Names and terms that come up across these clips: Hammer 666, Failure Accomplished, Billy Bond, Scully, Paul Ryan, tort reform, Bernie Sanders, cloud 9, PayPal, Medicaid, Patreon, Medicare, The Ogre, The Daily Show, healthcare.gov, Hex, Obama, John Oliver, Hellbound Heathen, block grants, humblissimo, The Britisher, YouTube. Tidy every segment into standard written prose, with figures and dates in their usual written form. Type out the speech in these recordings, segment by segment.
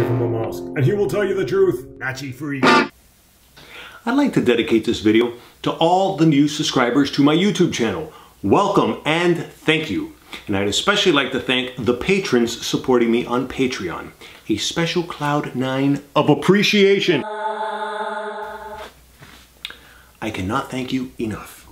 Give him a mask, and he will tell you the truth. Nazi free. I'd like to dedicate this video to all the new subscribers to my YouTube channel. Welcome and thank you. And I'd especially like to thank the patrons supporting me on Patreon. A special cloud nine of appreciation. I cannot thank you enough.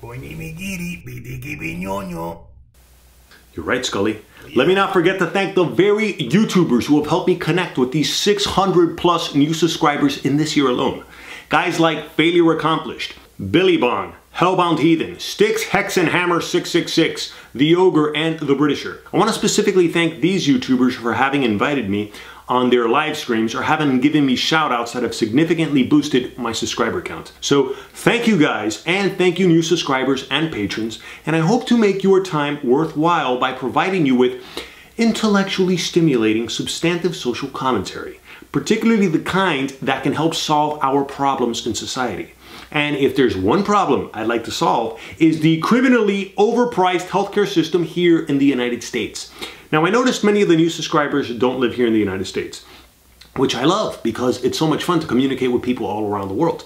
You're right, Scully. Let me not forget to thank the very YouTubers who have helped me connect with these 600 plus new subscribers in this year alone. Guys like Failure Accomplished, Billy Bond, Hellbound Heathen, Sticks, Hex, and Hammer 666, The Ogre, and The Britisher. I want to specifically thank these YouTubers for having invited me on their live streams or having given me shout outs that have significantly boosted my subscriber count. So thank you guys, and thank you new subscribers and patrons, and I hope to make your time worthwhile by providing you with intellectually stimulating substantive social commentary, particularly the kind that can help solve our problems in society. And if there's one problem I'd like to solve, is the criminally overpriced healthcare system here in the United States. Now, I noticed many of the new subscribers don't live here in the United States, which I love because it's so much fun to communicate with people all around the world.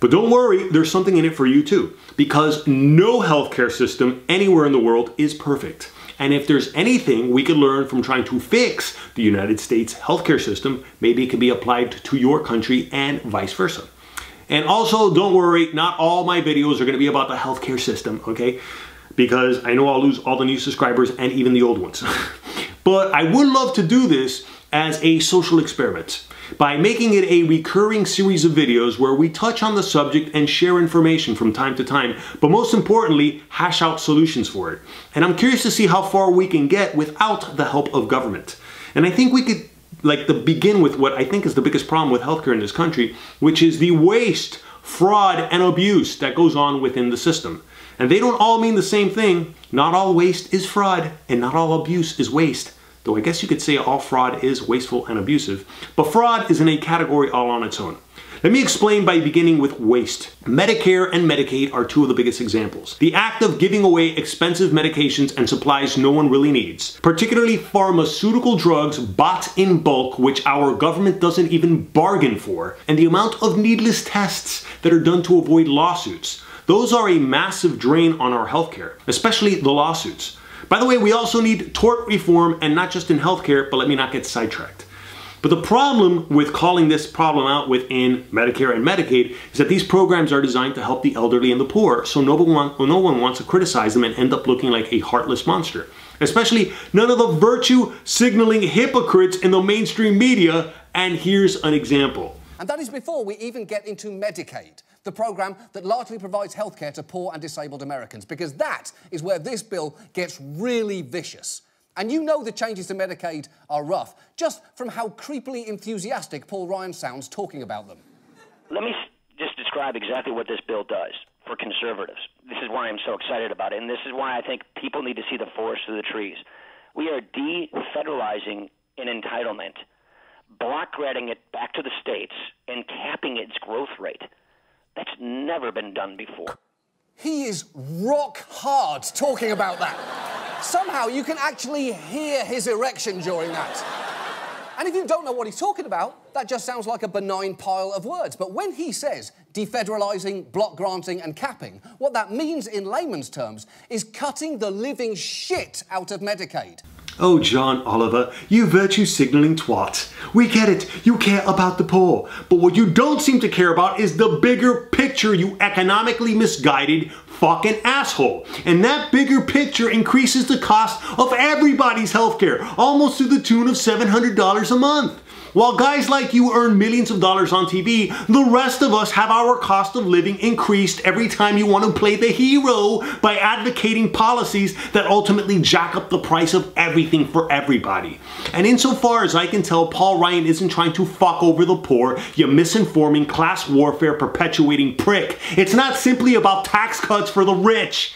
But don't worry, there's something in it for you too, because no healthcare system anywhere in the world is perfect. And if there's anything we could learn from trying to fix the United States healthcare system, maybe it can be applied to your country and vice versa. And also, don't worry, not all my videos are going to be about the healthcare system, okay? Because I know I'll lose all the new subscribers and even the old ones. But I would love to do this as a social experiment by making it a recurring series of videos where we touch on the subject and share information from time to time, but most importantly, hash out solutions for it. And I'm curious to see how far we can get without the help of government. And I think we could begin with what I think is the biggest problem with healthcare in this country, which is the waste, fraud, and abuse that goes on within the system. And they don't all mean the same thing. Not all waste is fraud, and not all abuse is waste. Though I guess you could say all fraud is wasteful and abusive. But fraud is in a category all on its own. Let me explain by beginning with waste. Medicare and Medicaid are two of the biggest examples. The act of giving away expensive medications and supplies no one really needs, particularly pharmaceutical drugs bought in bulk, which our government doesn't even bargain for, and the amount of needless tests that are done to avoid lawsuits. Those are a massive drain on our healthcare, especially the lawsuits. By the way, we also need tort reform, and not just in healthcare, but let me not get sidetracked. But the problem with calling this problem out within Medicare and Medicaid is that these programs are designed to help the elderly and the poor, so no one wants to criticize them and end up looking like a heartless monster. Especially none of the virtue signaling hypocrites in the mainstream media, and here's an example. And that is before we even get into Medicaid, the program that largely provides healthcare to poor and disabled Americans, because that is where this bill gets really vicious. And you know the changes to Medicaid are rough, just from how creepily enthusiastic Paul Ryan sounds talking about them. Let me just describe exactly what this bill does for conservatives. This is why I'm so excited about it, and this is why I think people need to see the forest through the trees. We are de-federalizing an entitlement, block granting it back to the states, and capping its growth rate. That's never been done before. He is rock hard talking about that. Somehow you can actually hear his erection during that. And if you don't know what he's talking about, that just sounds like a benign pile of words. But when he says defederalizing, block granting and capping, what that means in layman's terms is cutting the living shit out of Medicaid. Oh, John Oliver, you virtue signaling twat. We get it, you care about the poor. But what you don't seem to care about is the bigger picture, you economically misguided fucking asshole. And that bigger picture increases the cost of everybody's healthcare, almost to the tune of $700 a month. While guys like you earn millions of dollars on TV, the rest of us have our cost of living increased every time you want to play the hero by advocating policies that ultimately jack up the price of everything for everybody. And insofar as I can tell, Paul Ryan isn't trying to fuck over the poor, you misinforming, class warfare perpetuating prick. It's not simply about tax cuts for the rich.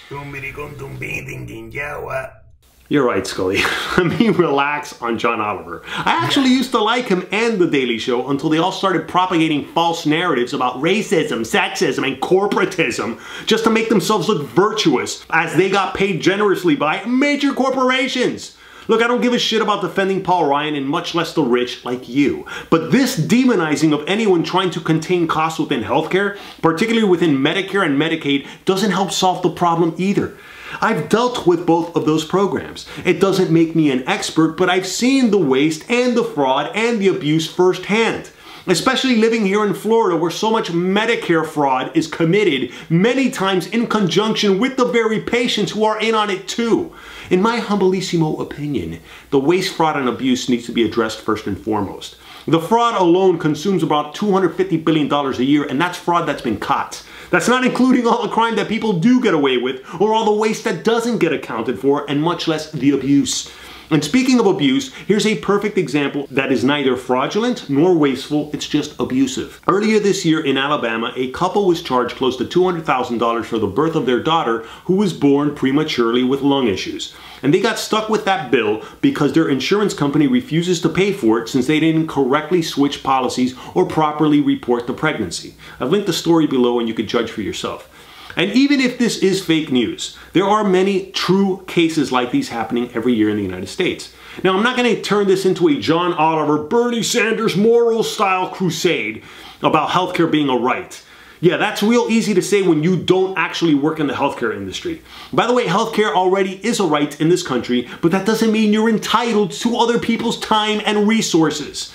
You're right, Scully. Let me relax on John Oliver. I actually used to like him and The Daily Show until they all started propagating false narratives about racism, sexism, and corporatism just to make themselves look virtuous as they got paid generously by major corporations. Look, I don't give a shit about defending Paul Ryan and much less the rich like you, but this demonizing of anyone trying to contain costs within healthcare, particularly within Medicare and Medicaid, doesn't help solve the problem either. I've dealt with both of those programs. It doesn't make me an expert, but I've seen the waste and the fraud and the abuse firsthand. Especially living here in Florida, where so much Medicare fraud is committed, many times in conjunction with the very patients who are in on it too. In my humblissimo opinion, the waste, fraud, and abuse needs to be addressed first and foremost. The fraud alone consumes about $250 billion a year, and that's fraud that's been caught. That's not including all the crime that people do get away with, or all the waste that doesn't get accounted for, and much less the abuse. And speaking of abuse, here's a perfect example that is neither fraudulent nor wasteful, it's just abusive. Earlier this year in Alabama, a couple was charged close to $200,000 for the birth of their daughter, who was born prematurely with lung issues. And they got stuck with that bill because their insurance company refuses to pay for it since they didn't correctly switch policies or properly report the pregnancy. I've linked the story below and you can judge for yourself. And even if this is fake news, there are many true cases like these happening every year in the United States. Now, I'm not going to turn this into a John Oliver, Bernie Sanders moral style crusade about healthcare being a right. Yeah, that's real easy to say when you don't actually work in the healthcare industry. By the way, healthcare already is a right in this country, but that doesn't mean you're entitled to other people's time and resources.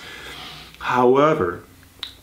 However,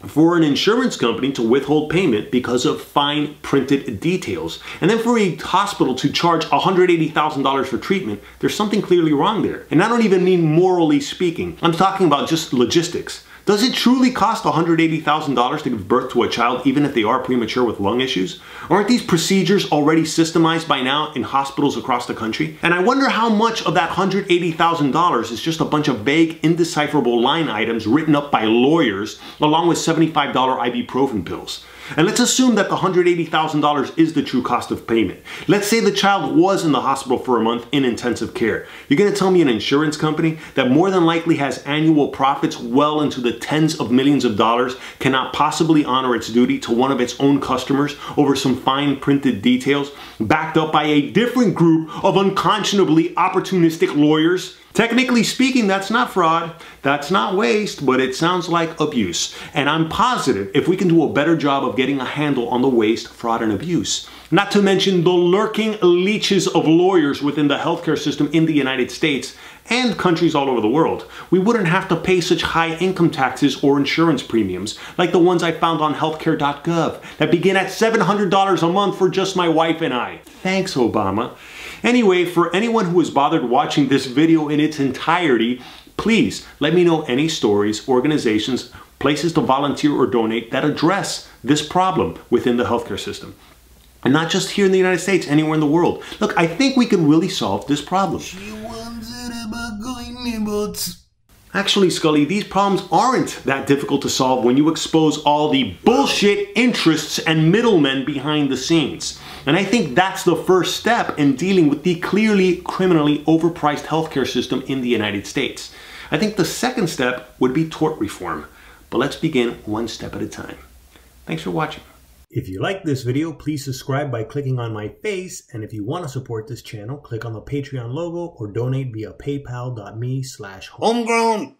for an insurance company to withhold payment because of fine printed details, and then for a hospital to charge $180,000 for treatment, there's something clearly wrong there. And I don't even mean morally speaking. I'm talking about just logistics. Does it truly cost $180,000 to give birth to a child even if they are premature with lung issues? Aren't these procedures already systemized by now in hospitals across the country? And I wonder how much of that $180,000 is just a bunch of vague, indecipherable line items written up by lawyers along with $75 ibuprofen pills. And let's assume that the $180,000 is the true cost of payment. Let's say the child was in the hospital for a month in intensive care. You're going to tell me an insurance company that more than likely has annual profits well into the tens of millions of dollars cannot possibly honor its duty to one of its own customers over some fine printed details backed up by a different group of unconscionably opportunistic lawyers? Technically speaking, that's not fraud, that's not waste, but it sounds like abuse. And I'm positive if we can do a better job of getting a handle on the waste, fraud, and abuse, not to mention the lurking leeches of lawyers within the healthcare system in the United States and countries all over the world, we wouldn't have to pay such high income taxes or insurance premiums like the ones I found on healthcare.gov that begin at $700 a month for just my wife and I. Thanks, Obama. Anyway, for anyone who is bothered watching this video in its entirety, please let me know any stories, organizations, places to volunteer or donate that address this problem within the healthcare system. And not just here in the United States, anywhere in the world. Look, I think we can really solve this problem. Actually, Scully, these problems aren't that difficult to solve when you expose all the bullshit interests and middlemen behind the scenes. And I think that's the first step in dealing with the clearly criminally overpriced healthcare system in the United States. I think the second step would be tort reform. But let's begin one step at a time. Thanks for watching. If you like this video, please subscribe by clicking on my face, and if you want to support this channel, click on the Patreon logo or donate via paypal.me/homegrown.